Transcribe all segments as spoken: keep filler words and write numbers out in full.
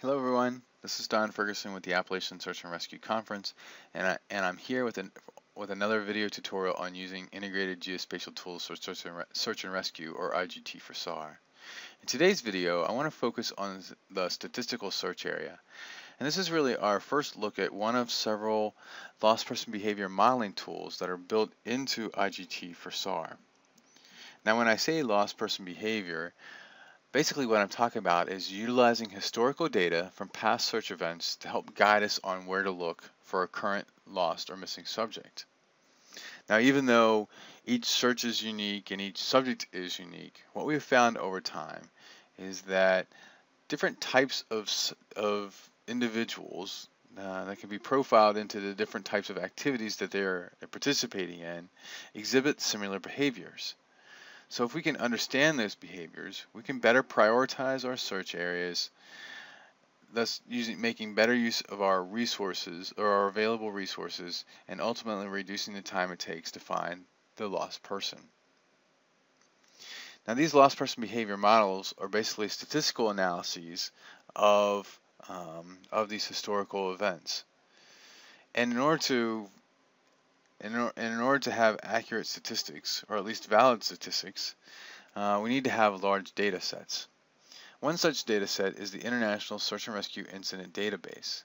Hello everyone, this is Don Ferguson with the Appalachian Search and Rescue Conference, and, I, and I'm here with, an, with another video tutorial on using Integrated Geospatial Tools for Search and, Re Search and Rescue, or I G T for S A R. In today's video, I want to focus on the statistical search area. And this is really our first look at one of several Lost Person Behavior modeling tools that are built into I G T for S A R. Now when I say Lost Person Behavior, basically what I'm talking about is utilizing historical data from past search events to help guide us on where to look for a current lost or missing subject. Now even though each search is unique and each subject is unique, what we've found over time is that different types of, of individuals uh, that can be profiled into the different types of activities that they're participating in exhibit similar behaviors. So if we can understand those behaviors, we can better prioritize our search areas, thus using, making better use of our resources or our available resources, and ultimately reducing the time it takes to find the lost person. Now these lost person behavior models are basically statistical analyses of, um, of these historical events. And in order to In, or, in order to have accurate statistics, or at least valid statistics, uh, we need to have large data sets. One such data set is the International Search and Rescue Incident Database.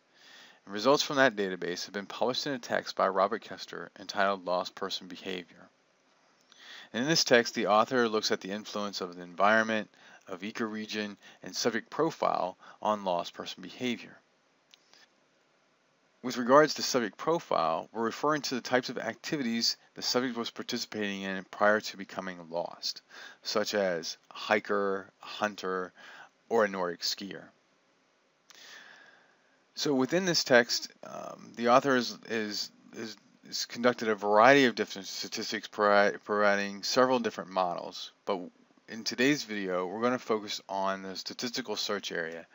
And results from that database have been published in a text by Robert Koester entitled Lost Person Behavior. And in this text, the author looks at the influence of the environment, of eco-region, and subject profile on lost person behavior. With regards to subject profile, we're referring to the types of activities the subject was participating in prior to becoming lost, such as a hiker, a hunter, or a Nordic skier. So within this text, um, the author is, is, is, is conducted a variety of different statistics, providing several different models. But in today's video, we're going to focus on the statistical search area,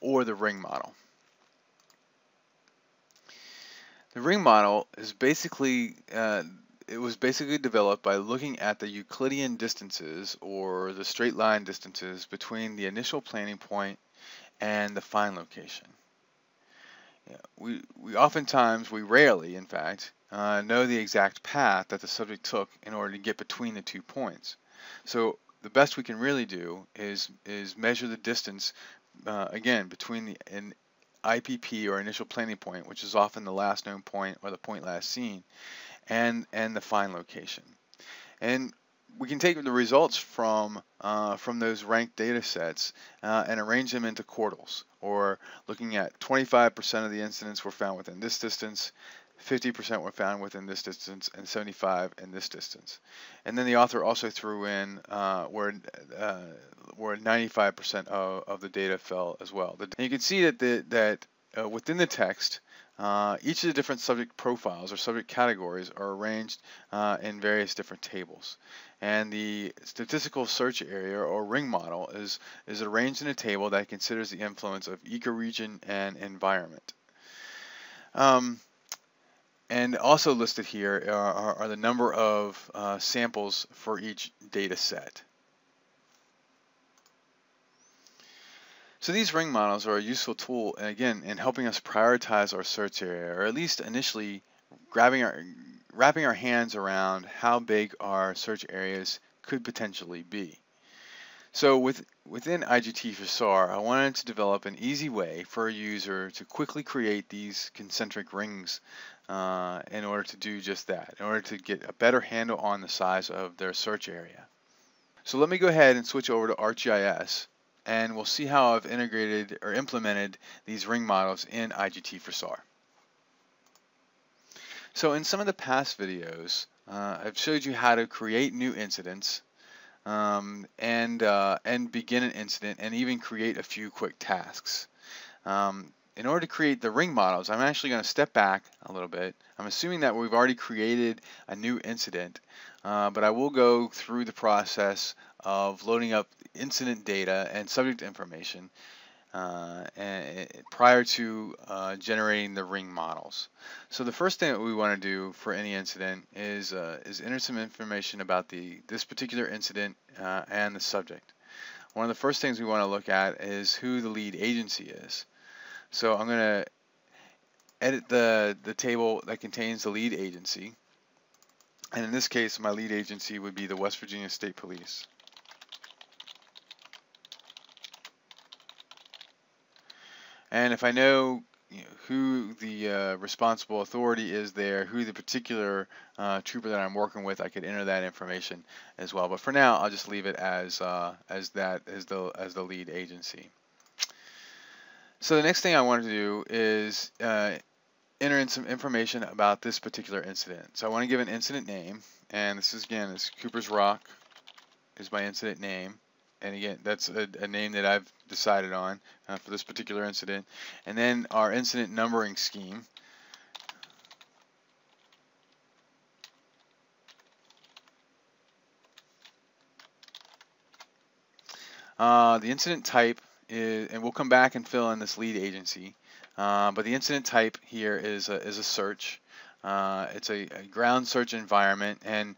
or the ring model. The ring model is basically, uh, it was basically developed by looking at the Euclidean distances, or the straight line distances, between the initial planning point and the find location. Yeah, we, we oftentimes, we rarely in fact, uh, know the exact path that the subject took in order to get between the two points. So the best we can really do is, is measure the distance, uh, again, between the and I P P, or initial planning point, which is often the last known point or the point last seen, and and the find location. And we can take the results from uh, from those ranked data sets uh, and arrange them into quartiles, or looking at twenty-five percent of the incidents were found within this distance, fifty percent were found within this distance, and seventy-five percent in this distance. And then the author also threw in uh, where uh, where ninety-five percent of, of the data fell as well. And you can see that the, that uh, within the text, uh, each of the different subject profiles or subject categories are arranged uh, in various different tables. And the statistical search area, or ring model, is is arranged in a table that considers the influence of ecoregion and environment. Um, And also listed here are, are, are the number of uh, samples for each data set. So these ring models are a useful tool, again, in helping us prioritize our search area, or at least initially grabbing our, wrapping our hands around how big our search areas could potentially be. So with, within I G T for S A R, I wanted to develop an easy way for a user to quickly create these concentric rings uh, in order to do just that, in order to get a better handle on the size of their search area. So let me go ahead and switch over to ArcGIS, and we'll see how I've integrated or implemented these ring models in I G T for S A R. So in some of the past videos, uh, I've showed you how to create new incidents, Um, and uh, and begin an incident, and even create a few quick tasks. Um, in order to create the ring models, I'm actually going to step back a little bit. I'm assuming that we've already created a new incident, uh, but I will go through the process of loading up incident data and subject information uh, and, prior to uh, generating the ring models. So the first thing that we want to do for any incident is, uh, is enter some information about the, this particular incident uh, and the subject. one of the first things we want to look at is who the lead agency is. So I'm going to edit the, the table that contains the lead agency. And in this case, my lead agency would be the West Virginia State Police. And if I know, you know who the uh, responsible authority is there, who the particular uh, trooper that I'm working with, I could enter that information as well. But for now, I'll just leave it as uh, as that as the as the lead agency. So the next thing I want to do is uh, enter in some information about this particular incident. So I want to give an incident name, and this is again is Cooper's Rock is my incident name. And again, that's a, a name that I've decided on uh, for this particular incident. And then our incident numbering scheme. Uh, the incident type is, and we'll come back and fill in this lead agency, uh, but the incident type here is a, is a search. Uh, it's a, a ground search environment, and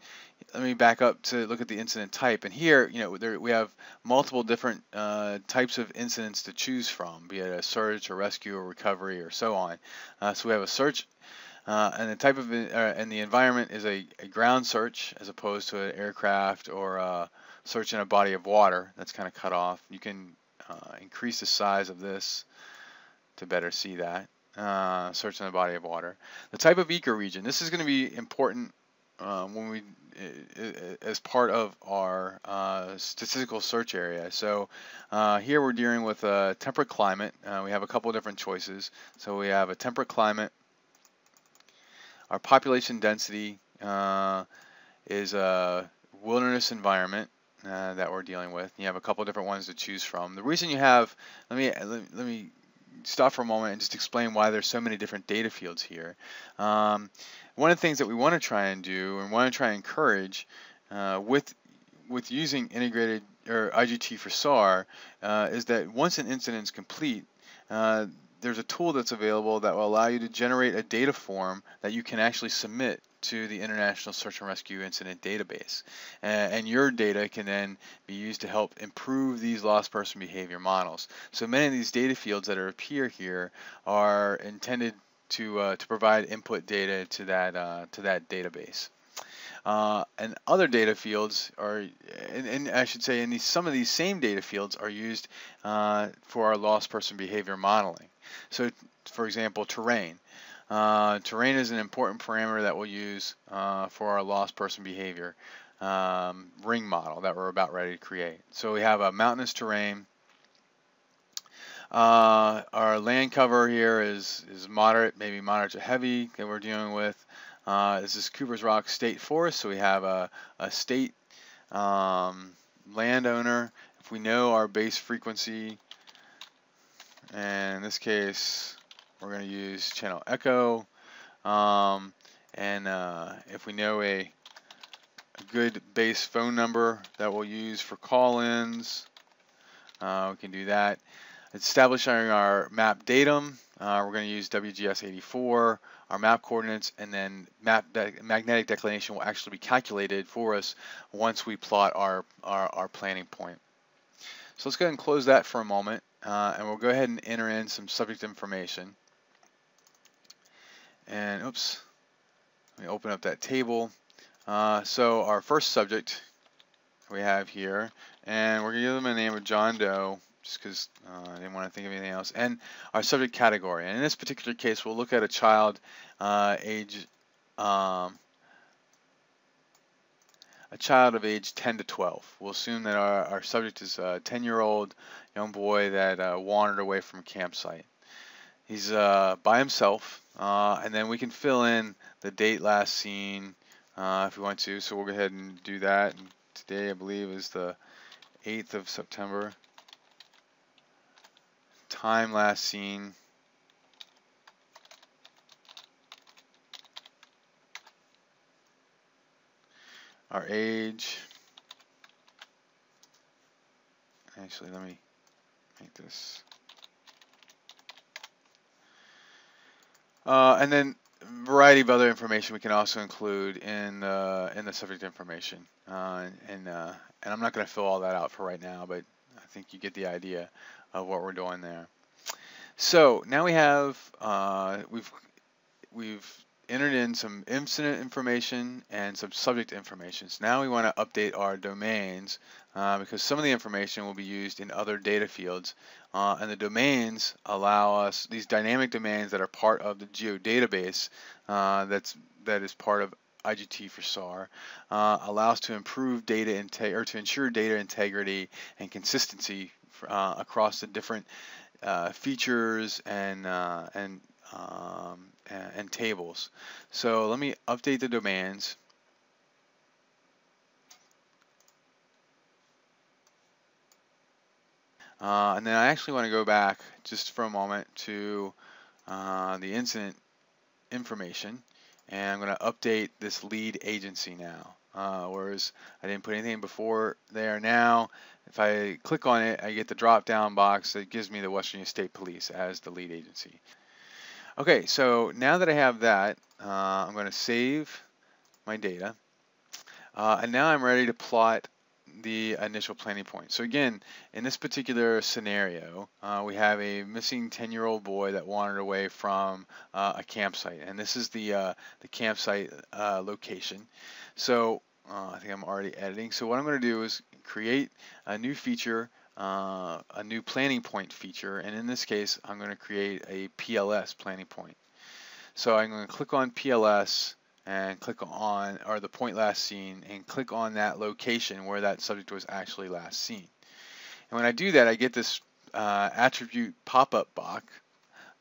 let me back up to look at the incident type. And here, you know, there, we have multiple different uh, types of incidents to choose from, be it a search, or rescue, or recovery, or so on. Uh, so we have a search, uh, and the type of uh, and the environment is a, a ground search as opposed to an aircraft or a search in a body of water. That's kind of cut off. You can uh, increase the size of this to better see that. Uh, search in the body of water. The type of eco-region. This is going to be important um, when we, as part of our uh, statistical search area. So uh, here we're dealing with a temperate climate. Uh, we have a couple of different choices. So we have a temperate climate. Our population density uh, is a wilderness environment uh, that we're dealing with. You have a couple of different ones to choose from. The reason you have, let me let, let me. stop for a moment and just explain why there's so many different data fields here. Um, one of the things that we want to try and do and want to try and encourage uh, with with using integrated or I G T for S A R uh, is that once an incident is complete, uh, there's a tool that's available that will allow you to generate a data form that you can actually submit to the International Search and Rescue Incident Database. Uh, and your data can then be used to help improve these lost person behavior models. So many of these data fields that appear here are intended to, uh, to provide input data to that, uh, to that database. Uh, and other data fields are, and, and I should say, in these, some of these same data fields are used uh, for our lost person behavior modeling. So, for example, terrain. Uh, terrain is an important parameter that we'll use uh, for our lost person behavior um, ring model that we're about ready to create. So we have a mountainous terrain. Uh, our land cover here is, is moderate, maybe moderate to heavy that we're dealing with. Uh, this is Cooper's Rock State Forest, so we have a, a state um, landowner. If we know our base frequency, and in this case, we're going to use channel echo, um, and uh, if we know a, a good base phone number that we'll use for call-ins, uh, we can do that. Establishing our map datum, uh, we're going to use W G S eighty-four, our map coordinates, and then map de magnetic declination will actually be calculated for us once we plot our, our, our planning point. So let's go ahead and close that for a moment, uh, and we'll go ahead and enter in some subject information. And oops, let me open up that table. Uh, so our first subject we have here, and we're going to give them a name of John Doe, just because uh, I didn't want to think of anything else, and our subject category. And in this particular case, we'll look at a child uh, age, um, a child of age ten to twelve. We'll assume that our, our subject is a ten-year-old young boy that uh, wandered away from a campsite. He's uh, by himself, uh, and then we can fill in the date last seen uh, if we want to. So we'll go ahead and do that. And today, I believe, is the eighth of September. Time last seen. Our age. Actually, let me make this. Uh, and then a variety of other information we can also include in uh, in the subject information. Uh, and and, uh, and I'm not going to fill all that out for right now, but I think you get the idea of what we're doing there. So now we have uh, we've we've entered in some incident information and some subject information. So now we want to update our domains uh, because some of the information will be used in other data fields, uh, and the domains allow us these dynamic domains that are part of the geo database uh, that's that is part of I G T for S A R uh, allows to improve data integrity or to ensure data integrity and consistency uh, across the different Uh, features and uh, and, um, and and tables. So let me update the domains. Uh, and then I actually want to go back just for a moment to uh, the incident information, and I'm going to update this lead agency now. Uh, whereas I didn't put anything before there. Now, if I click on it, I get the drop-down box that gives me the West Virginia State Police as the lead agency. Okay, so now that I have that, uh, I'm going to save my data, uh, and now I'm ready to plot the initial planning point. So again, in this particular scenario, uh, we have a missing ten-year-old boy that wandered away from uh, a campsite, and this is the uh, the campsite uh, location. So uh, I think I'm already editing. So what I'm going to do is create a new feature, uh, a new planning point feature, and in this case, I'm going to create a P L S planning point. So I'm going to click on P L S and click on, or the point last seen, and click on that location where that subject was actually last seen. And when I do that, I get this uh, attribute pop-up box,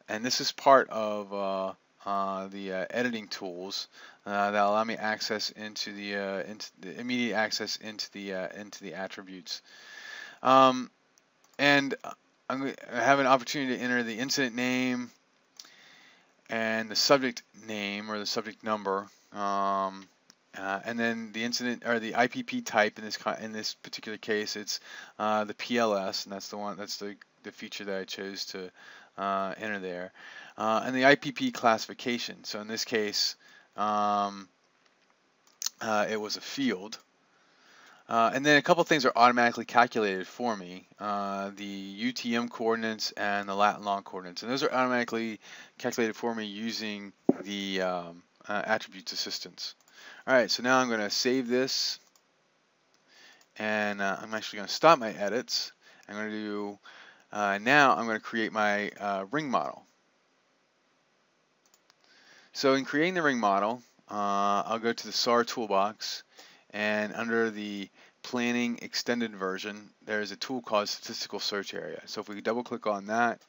and this is part of uh, Uh, the uh, editing tools uh, that allow me access into the, uh, into the immediate access into the uh, into the attributes, um, and I'm gonna have an opportunity to enter the incident name and the subject name or the subject number, um, uh, and then the incident or the I P P type. In this in this particular case, it's uh, the P L S, and that's the one that's the the feature that I chose to uh, enter there. Uh, and the I P P classification. So in this case, um, uh, it was a field. Uh, and then a couple things are automatically calculated for me, uh, the U T M coordinates and the lat and long coordinates. And those are automatically calculated for me using the um, uh, attributes assistance. All right, so now I'm going to save this. And uh, I'm actually going to stop my edits. I'm going to do, uh, now I'm going to create my uh, ring model. So in creating the ring model, uh, I'll go to the S A R toolbox, and under the planning extended version, there's a tool called Statistical Search Area. So if we double click on that,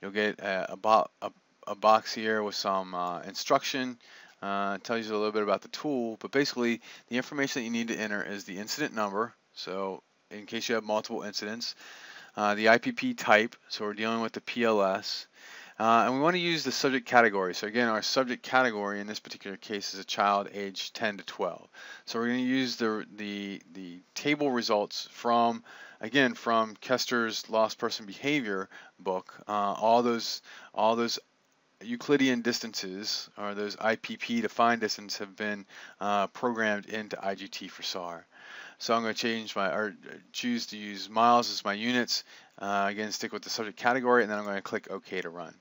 you'll get a, a, bo a, a box here with some uh, instruction. Uh, it tells you a little bit about the tool, but basically the information that you need to enter is the incident number. So in case you have multiple incidents, uh, the I P P type, so we're dealing with the P L S. Uh, and we want to use the subject category. So again, our subject category in this particular case is a child aged ten to twelve. So we're going to use the, the, the table results from, again, from Koester's Lost Person Behavior book. Uh, all those all those Euclidean distances, or those I P P defined distances, have been uh, programmed into I G T for S A R. So I'm going to change my, or choose to use miles as my units. Uh, again, stick with the subject category, and then I'm going to click OK to run.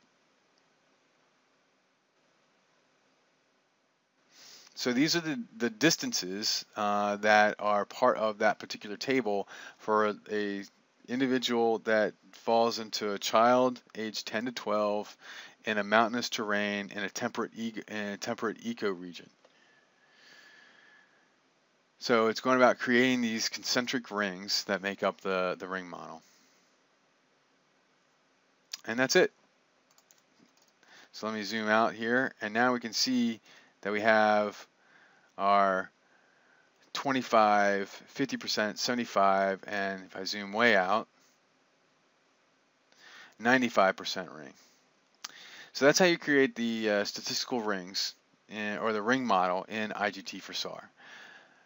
So these are the, the distances uh, that are part of that particular table for a, a individual that falls into a child age ten to twelve in a mountainous terrain in a temperate, in a temperate eco-region. So it's going about creating these concentric rings that make up the, the ring model. And that's it. So let me zoom out here, and now we can see that we have our twenty-five, fifty percent, seventy-five, and if I zoom way out, ninety-five percent ring. So that's how you create the uh, statistical rings in, or the ring model in I G T for S A R.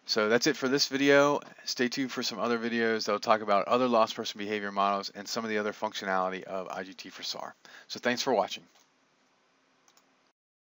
So that's it for this video. Stay tuned for some other videos that will talk about other lost person behavior models and some of the other functionality of I G T for S A R. So thanks for watching.